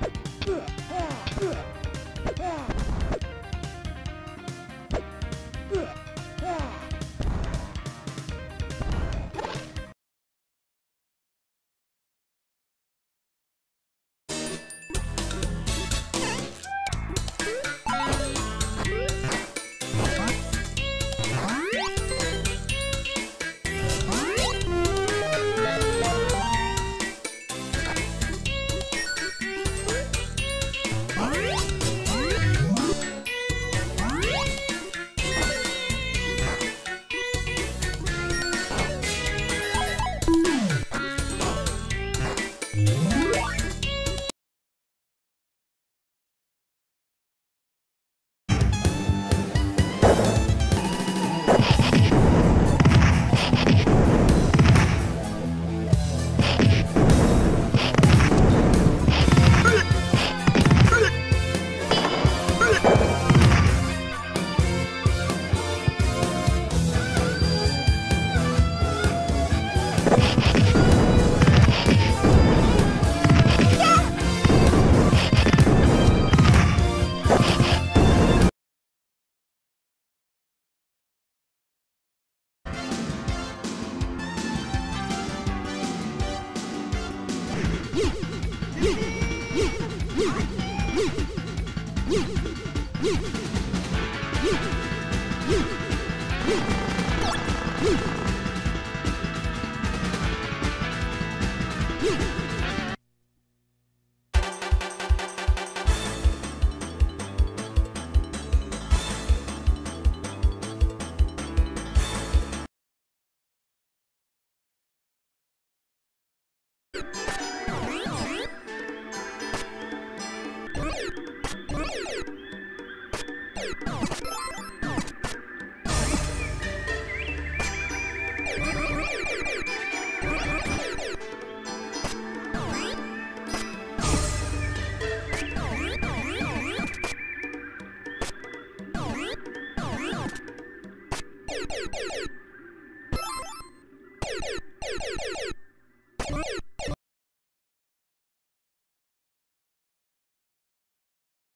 Ugh!